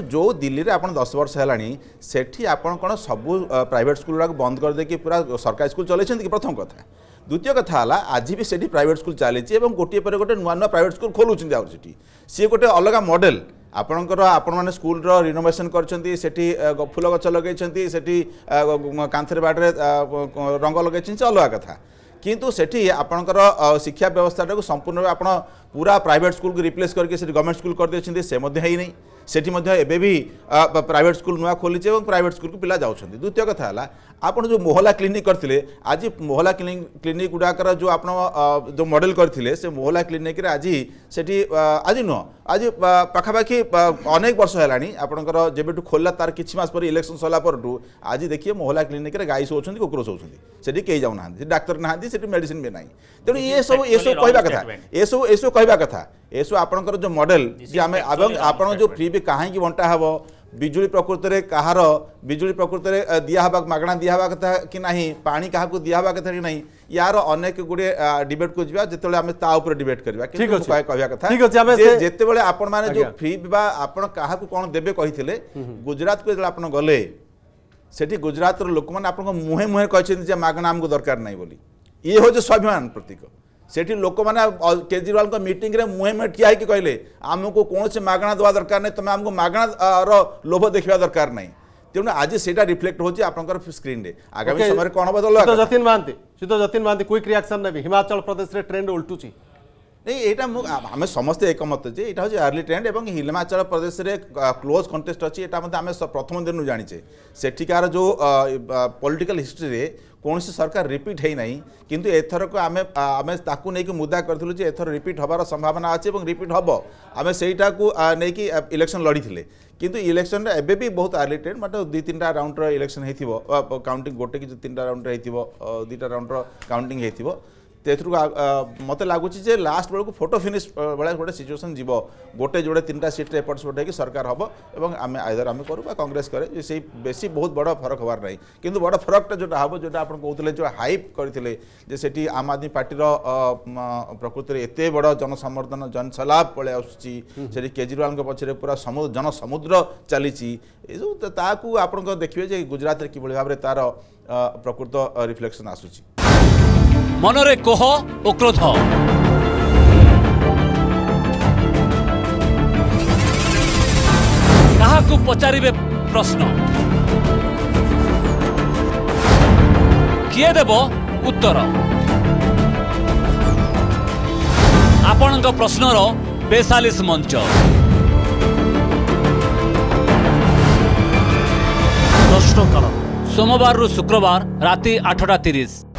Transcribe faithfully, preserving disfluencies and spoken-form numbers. जो दिल्ली में आप दस वर्ष है सेठी आप कौन सब प्राइवेट स्कूल गुड़ाक बंद करदे कि पूरा सरकारी स्कूल चलते कि प्रथम कथा। द्वितीय कथा है आज भी सेठी प्राइवेट स्कूल चली गोटे पर गोटे नुआ नुआ प्राइवेट स्कूल खोलुं आज से सी गोटे अलग मॉडल आपणकर आपण मैंने स्कूल रिनोवेशन कर फूल गच लगे कांथर बाटे रंग लगे से अलग कथा किंतु सेठी आपणकर शिक्षा व्यवस्था टाक संपूर्ण आप पूरा प्राइवेट स्कूल को रिप्लेस करके गवर्नमेंट स्कूल कर देछिंदे से मध्य है नहीं सेठी मध्य एबे भी प्राइवेट स्कूल नुआ खोलीचे और प्राइवेट स्कूल को पिला जाउछंदी। द्वितीय कथा है आपन जो मोहल्ला क्लिनिक करथिले आज मोहल्ला क्लिनिक गुडाकर जो आपन जो मॉडल करथिले से मोहल्ला क्लिनिक रे आज सेठी आज नुह आज पाखापाखि अनेक वर्ष है आपणकर जेबेटू खोलला तार किछि मास पर इलेक्शन सरला पर आज देखिए मोहल्ला क्लिनिक रे गाई सोउछंदी कुकुर सोउछंदी सेठी केई जाउ नाहंदी डाक्टर नाहंदी सेठी मेडिसिन भी नाही तेणु ये सब ये सब कहबा कथा ये सब ये सब कहबा कथा ये सब आपणकर जो मॉडल जे आमे आपण जो फ्री भी कहीं बंटा हे बिजुली प्रकृति में कहार बिजुली प्रकृति में दिया हवा मगणा दिया हवा कथा कि नहीं पानी क्या दिया हवा कथा कि नहीं यार अनेक गुड़े डिबेट को जावा जिते आम ताऊपर डिबेट करवा कहवा कथा जिते बड़े आपण मैंने जो फ्री आप क्या कौन देवे कही गुजरात को आप गले से गुजरात लोक मैंने आपको मुहे मुहे कहते मगणा आमको दरकार नहीं बोली ये हूँ स्वाभिमान प्रतीक सेठी लोक मैंने केजरीवाल को मीटिंग रे मुहे मुहे ठिया होकर कहले आमको कौन से मगणा दवा दरकार नहीं तुम आमको मगणा लोभ देखा दरकार नहीं तेणु आज से रिफ्लेक्ट होची आपनकर स्क्रीन रे आगामी समय कौन हम दल जतिन महांती सीधा जतिन महांती क्विक रिएक्शन ने हिमाचल प्रदेश रे ट्रेंड उल्टुची नहीं यहाँ आम समस्ते एकमत जे यहाँ हूँ अर्ली ट्रेंड और हिमाचल प्रदेश रे क्लोज कंटेस्ट अच्छी आम प्रथम दिन जानीचे सेठिकार जो पॉलिटिकल हिस्ट्री रे कौन सी सरकार रिपीट है नहीं किंतु एथर को आमे आमे ताकू नहीं कि मुद्दा करूँ एथर रिपीट हबार संभावना अच्छे और रिपीट हम आम से नहीं कि इलेक्शन लड़ी थे किंतु इलेक्शन एबे भी बहुत अर्ली ट्रेंड मतलब दी तीन राउंड रो इलेक्शन हो काउंटिंग गोटे कि तीन राउंड हो दीटा राउंड रो काउंटिंग हो तेथर मत लगुच लास्ट बेलू फोटो फिनिश भाई गोटे सिचुएसन जीव गोटे जोड़े तीन सीट एपट सेपट हो सरकार हम और आम आइदर आम करूँ कांग्रेस करे से बेसी बहुत बड़ फरक हबार नहीं किंतु बड़ फरकटा जोटा हम जोटा आप कहते जो हाइप करते से आम आदमी पार्टी प्रकृति में एत बड़ जनसमर्थन जनसलाभ पलि आस केजरीवाल पचर पूरा समुद्र जनसमुद्र चली आप देखिए गुजरात कि भाव में तार प्रकृत रिफ्लेक्शन आसूसी मनरे कोह ओ क्रोध काहाकु पचारिबे प्रश्न किए देव उत्तर आपण प्रश्नर बेसालीस मंच प्रश्नकाल सोमवार रु शुक्रवार राति आठटा तीस।